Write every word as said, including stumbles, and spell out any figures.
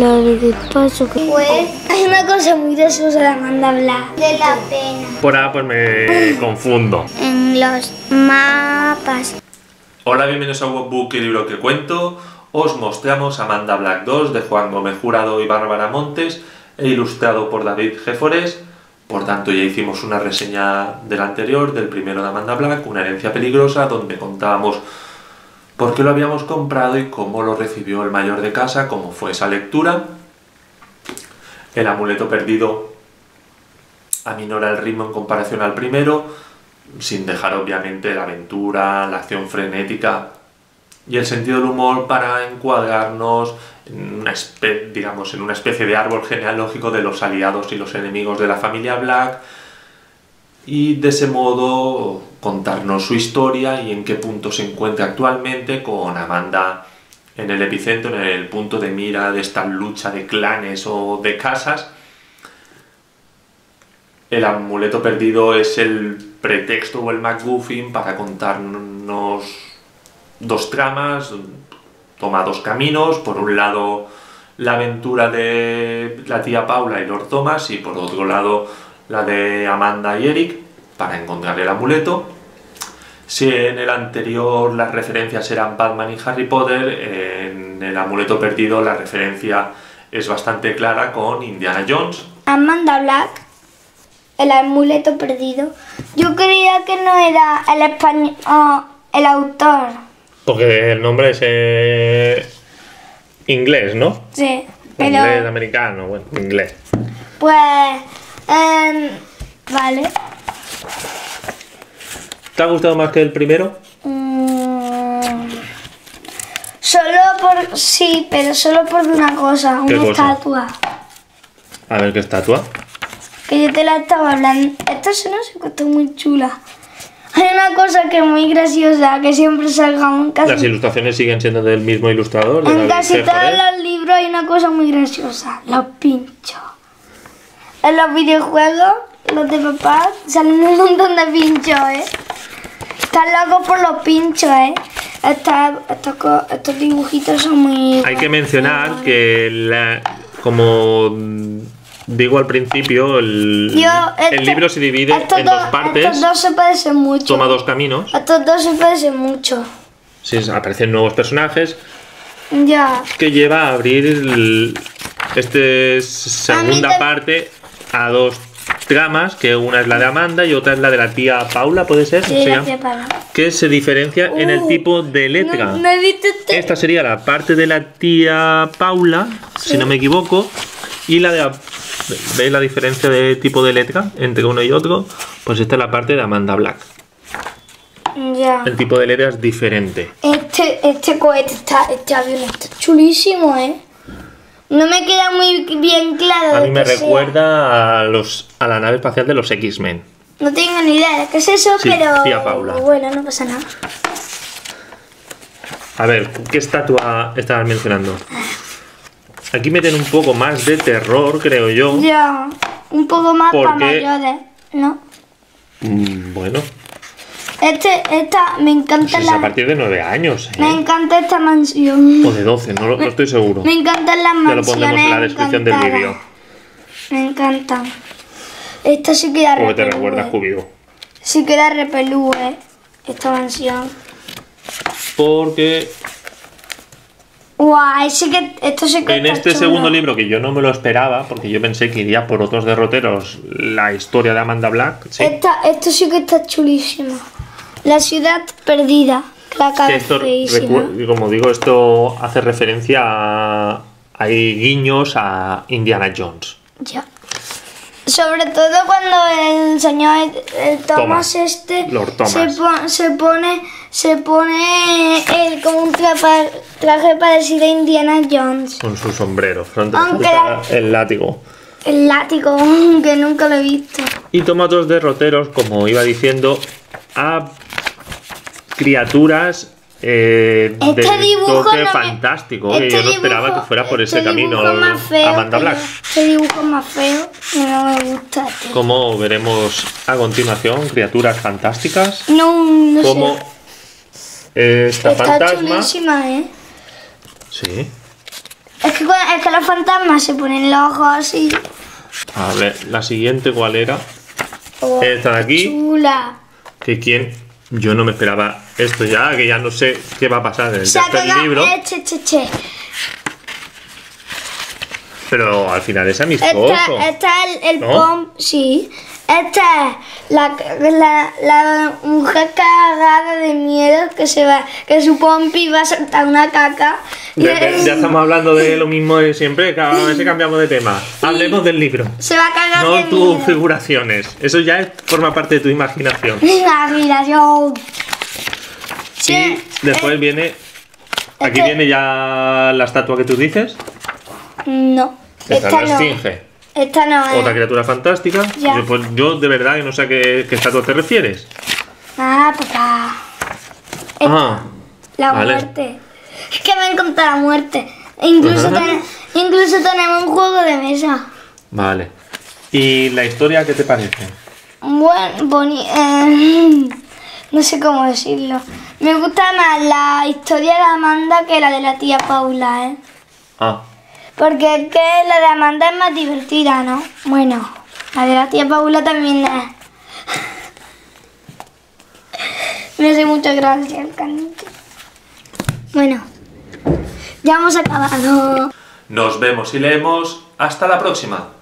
culpable de todo eso que... Pues hay una cosa muy graciosa de Amanda Black. De la pena. Por ahora pues me confundo. En los mapas. Hola, bienvenidos a Webbook y Libro que Cuento. Os mostramos Amanda Black dos de Juan Gómez-Jurado y Bárbara Montes e ilustrado por David G. Forés. Por tanto, ya hicimos una reseña del anterior, del primero de Amanda Black, Una herencia peligrosa, donde contábamos por qué lo habíamos comprado y cómo lo recibió el mayor de casa, cómo fue esa lectura. El amuleto perdido aminora el ritmo en comparación al primero, sin dejar obviamente la aventura, la acción frenética y el sentido del humor para encuadrarnos en una especie, digamos, en una especie de árbol genealógico de los aliados y los enemigos de la familia Black, y de ese modo contarnos su historia y en qué punto se encuentra actualmente, con Amanda en el epicentro, en el punto de mira de esta lucha de clanes o de casas. El amuleto perdido es el pretexto o el MacGuffin para contarnos dos tramas. Toma dos caminos, por un lado la aventura de la tía Paula y Lord Thomas, y por otro lado la de Amanda y Eric, para encontrar el amuleto. Si en el anterior las referencias eran Batman y Harry Potter, en el amuleto perdido la referencia es bastante clara con Indiana Jones. Amanda Black, el amuleto perdido, yo creía que no era el español, oh, el autor. Porque el nombre es eh, inglés, ¿no? Sí, pero... Inglés, americano, bueno, inglés. Pues... Eh, vale. ¿Te ha gustado más que el primero? Mm, solo por... Sí, pero solo por una cosa, una cosa? estatua. A ver, ¿qué estatua? Que yo te la estaba hablando. Esto se nos encontró muy chula. Hay una cosa que es muy graciosa, que siempre salga un casi... Las ilustraciones siguen siendo del mismo ilustrador. En casi todos los libros hay una cosa muy graciosa, los pinchos. En los videojuegos, los de papá, salen un montón de pinchos, ¿eh? Están locos por los pinchos, ¿eh? Estos, estos, estos dibujitos son muy... Hay que mencionar que, la, como digo al principio, el, Yo, este, el libro se divide en dos, dos partes. Estos dos se parecen mucho. Toma dos caminos. Estos dos se parecen mucho. Sí, aparecen nuevos personajes. Ya. Que lleva a abrir el, este segunda a parte a dos tramas, que una es la de Amanda y otra es la de la tía Paula, ¿puede ser? Sí, o sea, la tía Paula. Que se diferencia uh, en el tipo de letra. No, no he visto este. Esta sería la parte de la tía Paula, sí, si no me equivoco, y la de la... ¿Veis la diferencia de tipo de letra entre uno y otro? Pues esta es la parte de Amanda Black. Ya. El tipo de letra es diferente. Este, este cohete, está, este avión está chulísimo, ¿eh? No me queda muy bien claro. A mí me recuerda a, los, a la nave espacial de los X Men. No tengo ni idea de qué es eso, sí, pero... Tía Paula. Bueno, no pasa nada. A ver, ¿qué estatua estabas mencionando? Aquí meten un poco más de terror, creo yo. Ya, un poco más porque... para mayores, ¿no? Mm, bueno. Este, esta, me encanta pues la... a partir de nueve años, ¿eh? Me encanta esta mansión. O de doce, no, lo, me, no estoy seguro. Me encantan las mansiones. Ya lo pondremos en la descripción del vídeo. Me encanta. Esta sí queda repelúe. Porque te recuerda a Júbilo. Sí queda repelúe, esta mansión. Porque... Wow, ese que, esto sí que en este chulo. Segundo libro, que yo no me lo esperaba, porque yo pensé que iría por otros derroteros la historia de Amanda Black, sí. Esta, esto sí que está chulísimo. La ciudad perdida, la cabeza feísima. Como digo, esto hace referencia a... Hay guiños a Indiana Jones. Ya. Sobre todo cuando el señor el Thomas, Thomas este Thomas. Se, po se pone se pone el, como un traje, traje parecido a Indiana Jones. Con su sombrero, frente la... el látigo. El látigo, que nunca lo he visto. Y toma otros derroteros, como iba diciendo, a criaturas eh, este de toque no fantástico. Este yo no esperaba dibujo, que fuera por este ese camino Amanda Black. Este dibujo más feo que no me gusta. Este. Como veremos a continuación, criaturas fantásticas. No, no como sé. Esta está fantasma. Chulísima, ¿eh? Sí. Es que, es que los fantasmas se ponen los ojos y... A ver, la siguiente, ¿cuál era? Oh, esta de aquí. Chula. Que quién... Yo no me esperaba esto ya, que ya no sé qué va a pasar en el tercer libro. Che, che, che. Pero al final es amistoso. Esta, esta es el, el ¿no? pom... Sí. Esta es la, la, la mujer cagada de miedo que se va, que su pompi va a saltar una caca. Ya, y, ya estamos hablando de lo mismo de siempre, cada vez que cambiamos de tema. Hablemos del libro. Se va a cagar no de tus miedo. Figuraciones. Eso ya es, forma parte de tu imaginación. Imaginación. Sí. Y después eh, viene... Aquí este, viene ya la estatua que tú dices. No. Esta, esta la esfinge. No. Esta no es. Otra criatura fantástica. Yo, pues, yo de verdad que no sé a qué, qué estatua te refieres. Ah, papá. Esta, ah, la vale. muerte. Es que me encanta la muerte. E incluso, uh-huh. ten, incluso tenemos un juego de mesa. Vale. ¿Y la historia qué te parece? Bueno, boni eh, no sé cómo decirlo. Me gusta más la historia de Amanda que la de la tía Paula, ¿eh? Ah. Porque es que la de Amanda es más divertida, ¿no? Bueno, la de la tía Paula también es. Me hace muchas gracias, canito. Bueno, ya hemos acabado. Nos vemos y leemos. Hasta la próxima.